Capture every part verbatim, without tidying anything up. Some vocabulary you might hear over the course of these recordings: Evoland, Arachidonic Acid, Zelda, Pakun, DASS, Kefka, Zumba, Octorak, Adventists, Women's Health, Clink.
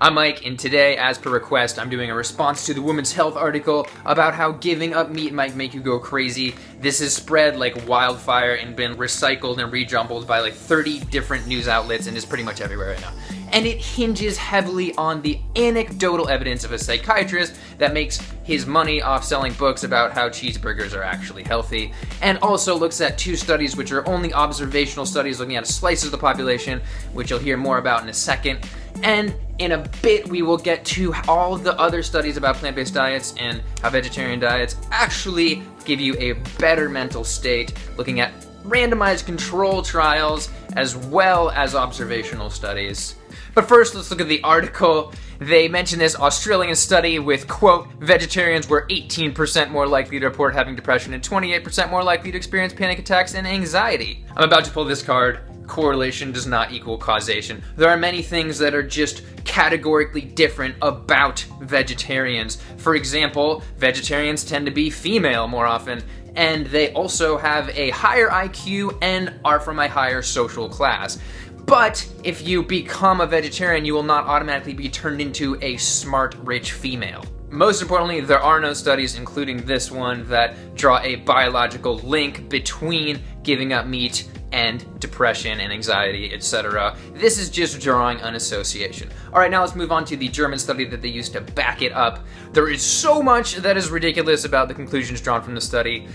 I'm Mike, and today, as per request, I'm doing a response to the Women's Health article about how giving up meat might make you go crazy. This has spread like wildfire and been recycled and rejumbled by like thirty different news outlets and is pretty much everywhere right now. And it hinges heavily on the anecdotal evidence of a psychiatrist that makes his money off selling books about how cheeseburgers are actually healthy, and also looks at two studies which are only observational studies looking at a slice of the population, which you'll hear more about in a second. And in a bit, we will get to all the other studies about plant-based diets and how vegetarian diets actually give you a better mental state, looking at randomized control trials as well as observational studies. But first, let's look at the article. They mention this Australian study with, quote, vegetarians were eighteen percent more likely to report having depression and twenty-eight percent more likely to experience panic attacks and anxiety. I'm about to pull this card. Correlation does not equal causation. There are many things that are just categorically different about vegetarians. For example, vegetarians tend to be female more often, and they also have a higher I Q and are from a higher social class. But if you become a vegetarian, you will not automatically be turned into a smart, rich female. Most importantly, there are no studies, including this one, that draw a biological link between giving up meat and depression and anxiety, et cetera. This is just drawing an association. All right, now let's move on to the German study that they used to back it up. There is so much that is ridiculous about the conclusions drawn from the study.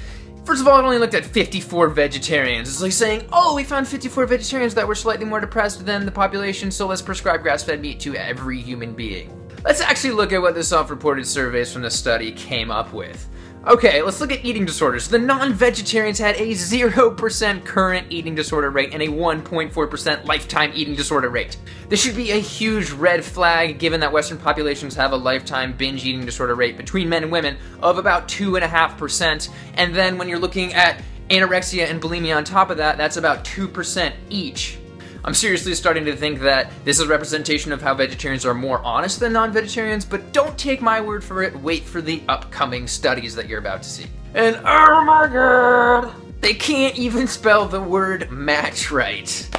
First of all, it only looked at fifty-four vegetarians. It's like saying, oh, we found fifty-four vegetarians that were slightly more depressed than the population, so let's prescribe grass-fed meat to every human being. Let's actually look at what the self-reported surveys from the study came up with. Okay, let's look at eating disorders. The non-vegetarians had a zero percent current eating disorder rate and a one point four percent lifetime eating disorder rate. This should be a huge red flag given that Western populations have a lifetime binge eating disorder rate between men and women of about two point five percent. And then when you're looking at anorexia and bulimia on top of that, that's about two percent each. I'm seriously starting to think that this is a representation of how vegetarians are more honest than non-vegetarians, but don't take my word for it, wait for the upcoming studies that you're about to see. And oh my god, they can't even spell the word match right.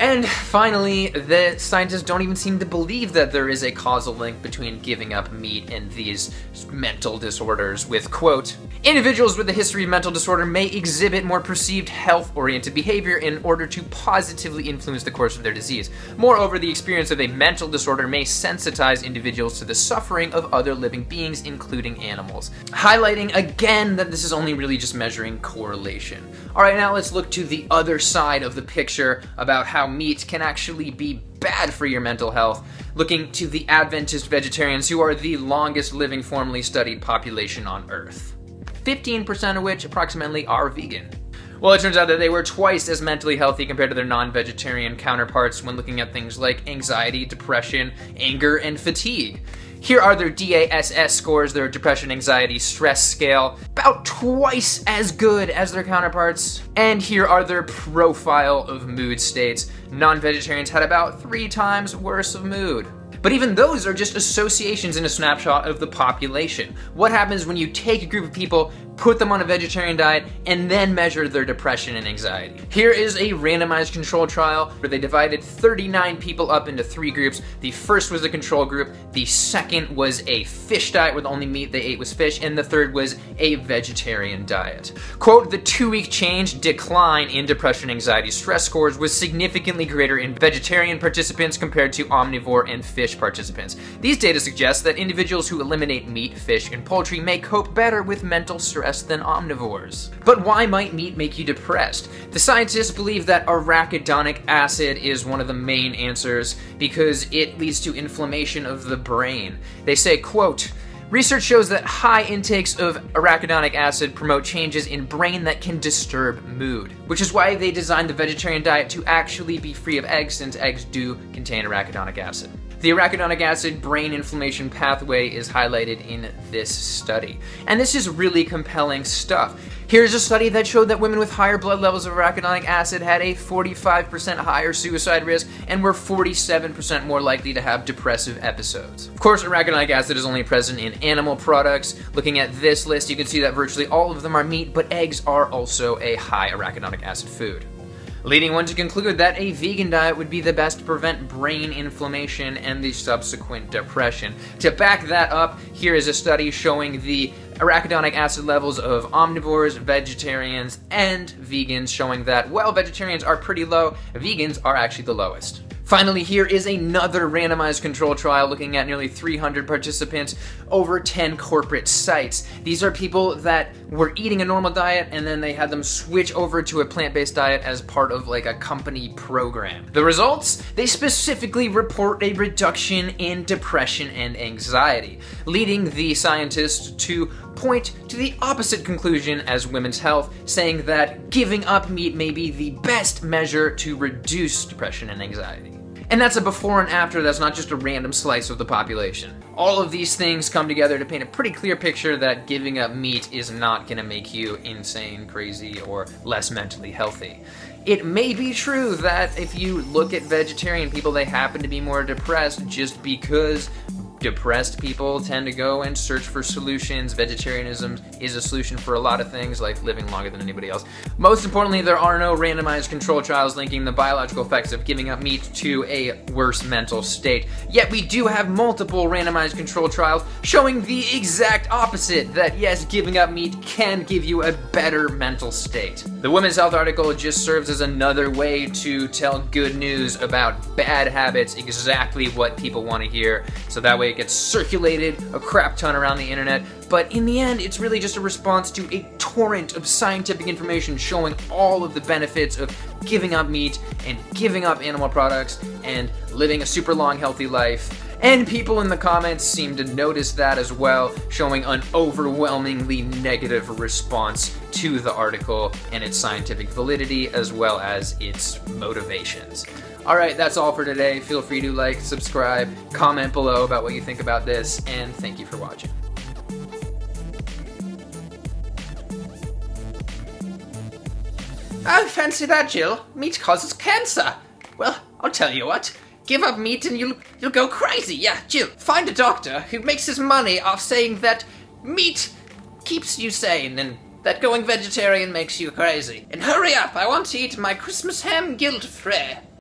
And finally, the scientists don't even seem to believe that there is a causal link between giving up meat and these mental disorders with, quote, individuals with a history of mental disorder may exhibit more perceived health-oriented behavior in order to positively influence the course of their disease. Moreover, the experience of a mental disorder may sensitize individuals to the suffering of other living beings, including animals. Highlighting again that this is only really just measuring correlation. All right, now let's look to the other side of the picture about how meat can actually be bad for your mental health, looking to the Adventist vegetarians who are the longest living formally studied population on earth, fifteen percent of which approximately are vegan. Well, it turns out that they were twice as mentally healthy compared to their non-vegetarian counterparts when looking at things like anxiety, depression, anger, and fatigue. Here are their DASS scores, their depression, anxiety, stress scale, about twice as good as their counterparts. And here are their profile of mood states. Non-vegetarians had about three times worse of mood. But even those are just associations in a snapshot of the population. What happens when you take a group of people, put them on a vegetarian diet, and then measure their depression and anxiety? Here is a randomized control trial where they divided thirty-nine people up into three groups. The first was the control group, the second was a fish diet where the only meat they ate was fish, and the third was a vegetarian diet. Quote, the two-week change decline in depression, anxiety, stress scores was significantly greater in vegetarian participants compared to omnivore and fish participants. These data suggest that individuals who eliminate meat, fish, and poultry may cope better with mental stress than omnivores. But why might meat make you depressed? The scientists believe that arachidonic acid is one of the main answers because it leads to inflammation of the brain. They say, quote, research shows that high intakes of arachidonic acid promote changes in brain that can disturb mood, which is why they designed the vegetarian diet to actually be free of eggs since eggs do contain arachidonic acid. The arachidonic acid brain inflammation pathway is highlighted in this study. And this is really compelling stuff. Here's a study that showed that women with higher blood levels of arachidonic acid had a forty-five percent higher suicide risk and were forty-seven percent more likely to have depressive episodes. Of course, arachidonic acid is only present in animal products. Looking at this list, you can see that virtually all of them are meat, but eggs are also a high arachidonic acid food. leading one to conclude that a vegan diet would be the best to prevent brain inflammation and the subsequent depression. To back that up, here is a study showing the arachidonic acid levels of omnivores, vegetarians, and vegans, showing that while vegetarians are pretty low, vegans are actually the lowest. Finally, here is another randomized control trial looking at nearly three hundred participants over ten corporate sites. These are people that were eating a normal diet and then they had them switch over to a plant-based diet as part of like a company program. The results? They specifically report a reduction in depression and anxiety, leading the scientists to point to the opposite conclusion as Women's Health, saying that giving up meat may be the best measure to reduce depression and anxiety. And that's a before and after, that's not just a random slice of the population. All of these things come together to paint a pretty clear picture that giving up meat is not gonna make you insane, crazy, or less mentally healthy. It may be true that if you look at vegetarian people, they happen to be more depressed just because depressed people tend to go and search for solutions. Vegetarianism is a solution for a lot of things, like living longer than anybody else. Most importantly, there are no randomized control trials linking the biological effects of giving up meat to a worse mental state. Yet we do have multiple randomized control trials showing the exact opposite, that yes, giving up meat can give you a better mental state. The Women's Health article just serves as another way to tell good news about bad habits, exactly what people want to hear, so that way it gets circulated a crap ton around the internet, but in the end, it's really just a response to a torrent of scientific information showing all of the benefits of giving up meat and giving up animal products and living a super long, healthy life. And people in the comments seem to notice that as well, showing an overwhelmingly negative response to the article and its scientific validity as well as its motivations. All right, that's all for today. Feel free to like, subscribe, comment below about what you think about this, and thank you for watching. Oh, fancy that, Jill. Meat causes cancer. Well, I'll tell you what. Give up meat and you'll you'll go crazy. Yeah, Jill, find a doctor who makes his money off saying that meat keeps you sane and that going vegetarian makes you crazy. And hurry up, I want to eat my Christmas ham guilt-free.